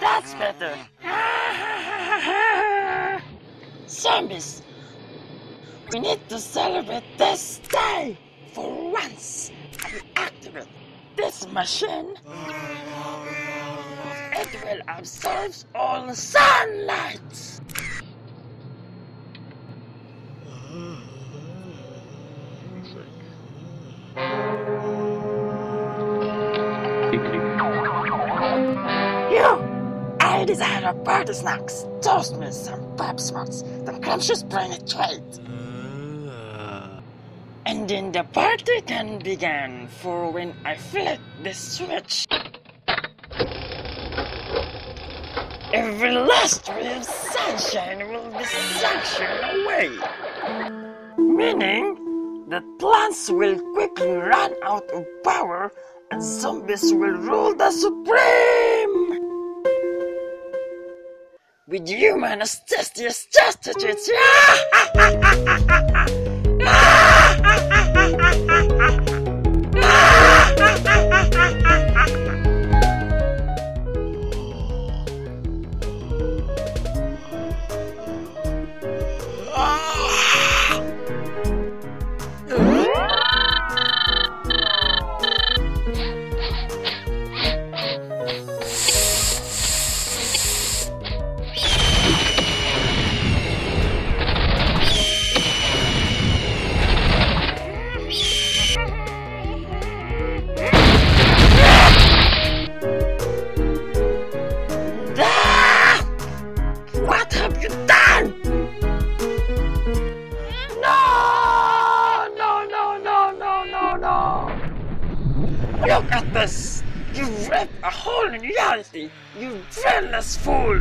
That's better. Zombies, we need to celebrate this day for once and activate this machine. It will absorb all the sunlight. I desire a party snacks, toast me some Pop Smarts, the Crumptious Planet Trade. And then the party can begin, for when I flick the switch, every last ray of sunshine will be suctioned away, meaning that plants will quickly run out of power and zombies will rule the supreme. With human tastiest chastity. Look at this! You've ripped a hole in reality, you fearless fool!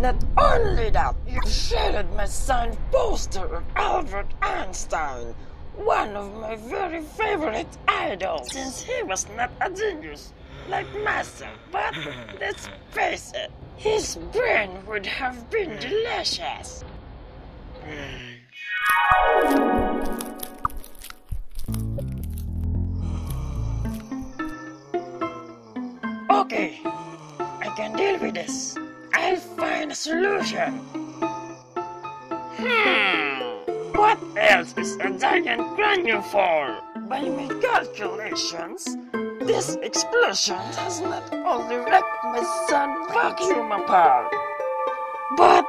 Not only that, you've shattered my signed poster of Albert Einstein, one of my very favorite idols, since he was not a genius like myself, but let's face it, his brain would have been delicious. Okay, I can deal with this. I'll find a solution. What else is a giant granule for? By my calculations, this explosion has not only wrecked my sun's vacuum apart, but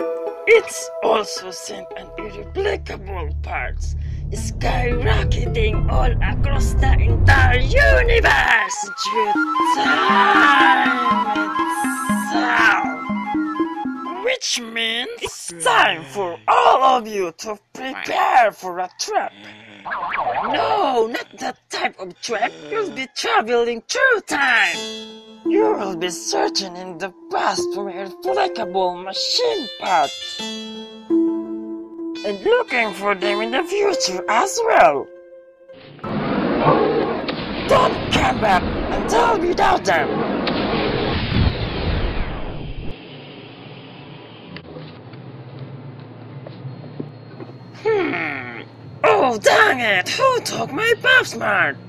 it's also sent an irreplicable parts skyrocketing all across the entire universe through time itself. Which means it's time for all of you to prepare for a trip. No, not that type of trip. You'll be traveling through time. You will be searching in the past for irreplicable machine parts, and looking for them in the future as well. Don't come back until without them. Oh dang it! Who took my Pop Smart?